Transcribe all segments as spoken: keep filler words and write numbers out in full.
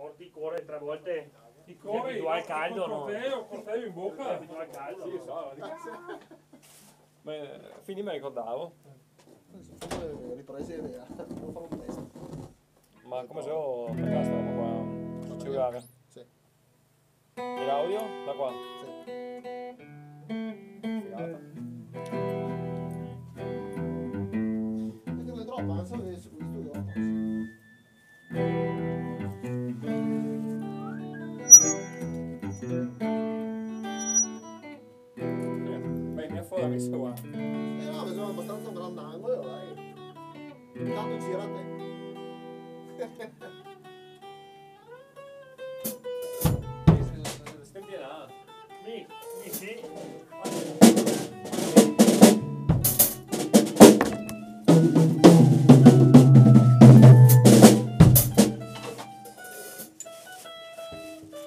porti il cuore tre volte il cuore al caldo, no? Il corteo in bocca al caldo. Sì, so, ma, quindi mi ricordavo. Sono riprese idea, devo fare un test. Ma come se ho questa roba qua sul cellulare? Sì. E l'audio? Da qua? Sì. Messo qua. Eh no, sono abbastanza un grandangolo, dai. Intanto gira te. Stai piena. Mi, mi sì.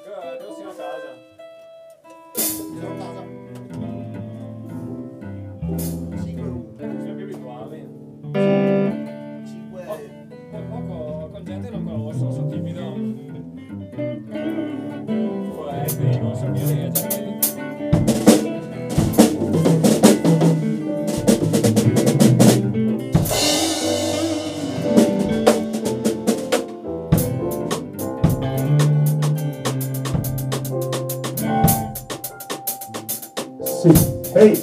Devo essere a casa. Sono a casa. Hey! Hey!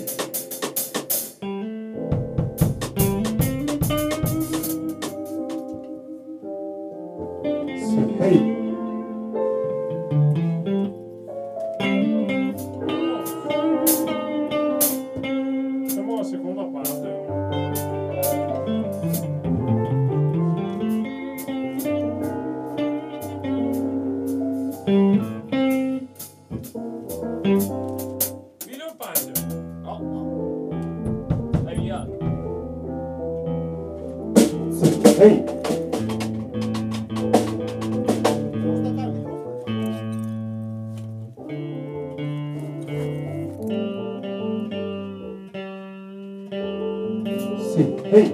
Sì, hey!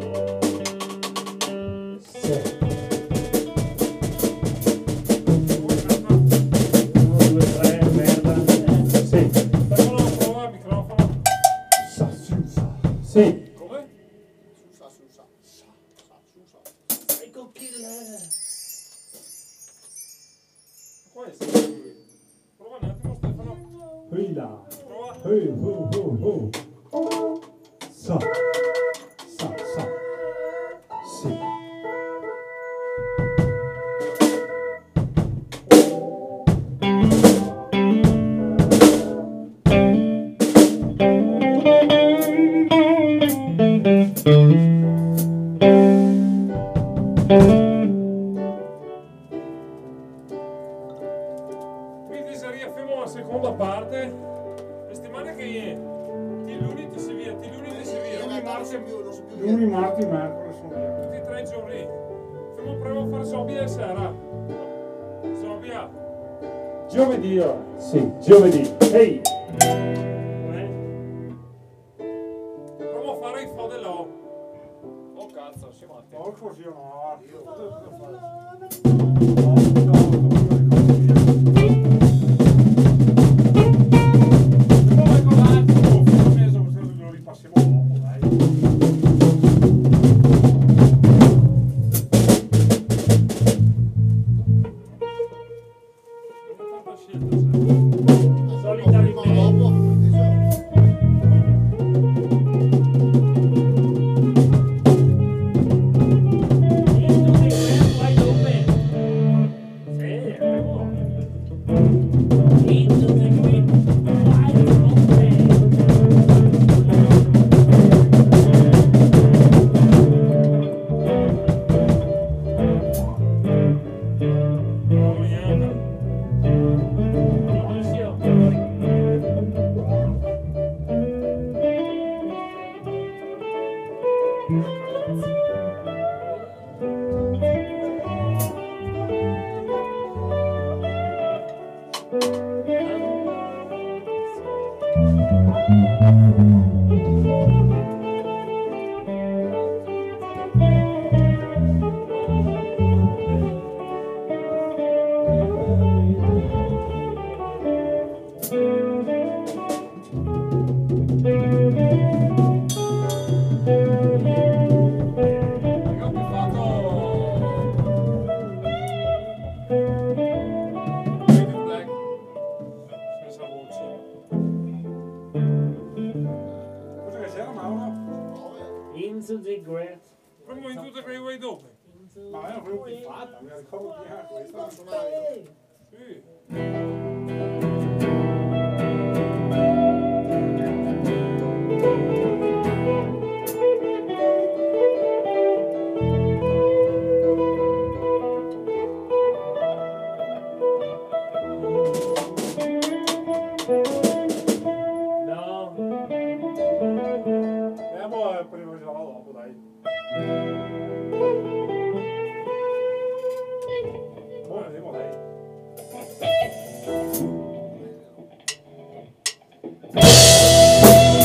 Prova un attimo Stefano. Ehi là. Prova. Ehi, oh, oh, oh. Sa. Sa, sa. Sì. Riaffermo la seconda parte, settimana che ti lunedì ti si via, ti lunedì si via, lunedì marzo più, non so più. Lunedì marzo, mercoledì sono via. Tutti e tre i giorni. Fermo provo a fare zombie e sera. Zombie. Giovedì, sì, giovedì. Ehi! Provo a fare il fo dell'o. Oh cazzo, si matti. Oh così no. Io no, no. Solitamente wide open. Fermo in tutte quelle way dopo. Ma io avevo piffata, mi ricordo che era questa. Sì. Thank you.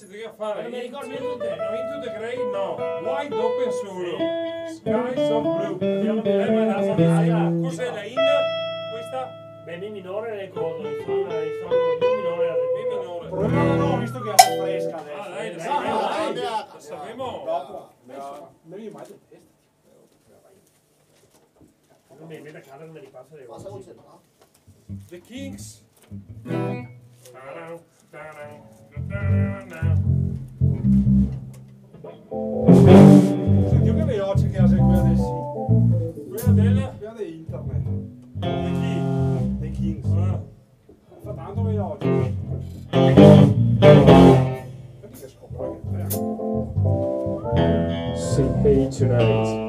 si deve fare in ventidue gradi, no, wide open solo, sky some blue, cos'è la in? Questa? Beh, mi minore nel collo, il sol mi minore, proviamo, no, visto che è fresca adesso. Ah, dai, la sappiamo, la sappiamo. Dopo, devi mai testa. Non mi vede cadere, me li passa le volte. The Kings. Sentivo che veloce che la segue adesso. Quella della? Quella di internet. The Kings. The Kings. Ah. Fa tanto veloce. Perché scopro che Say hey tonight.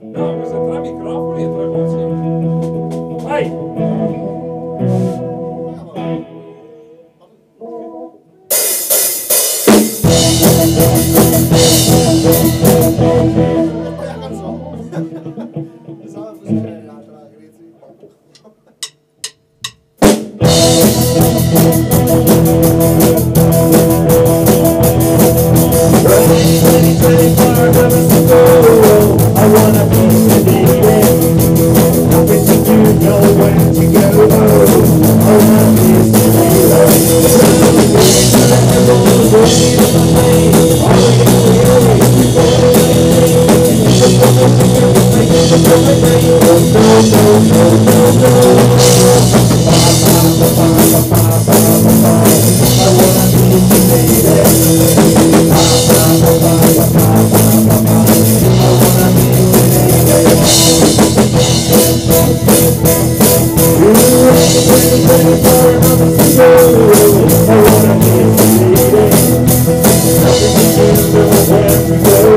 No, because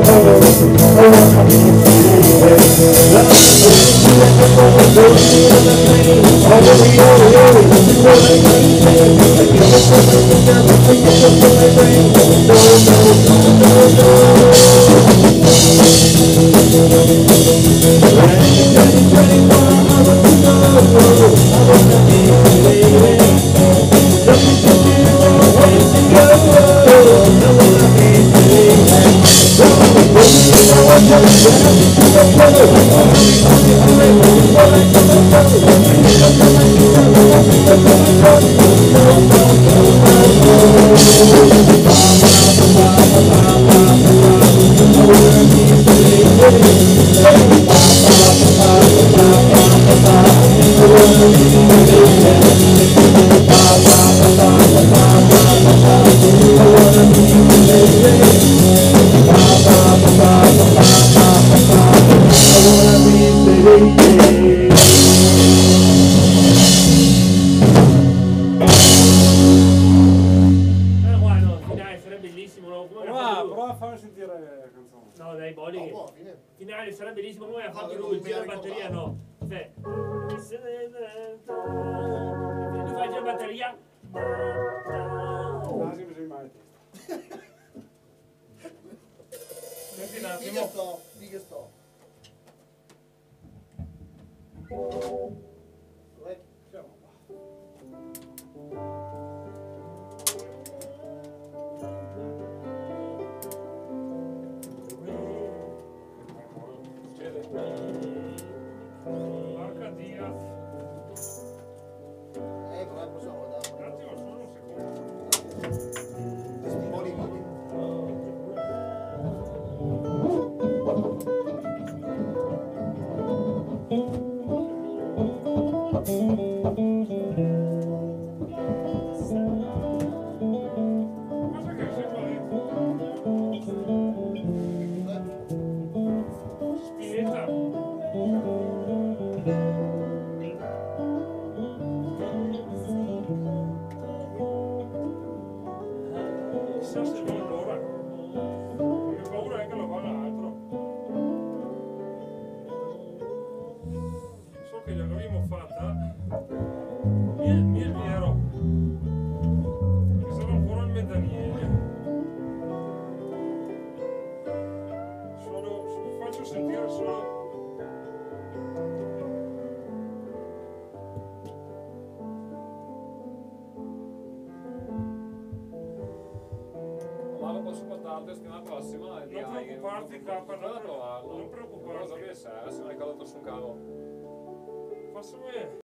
Non preoccuparti, non preoccuparti. Cosa mi serve se non hai caduto su un cavo? Posso vedere?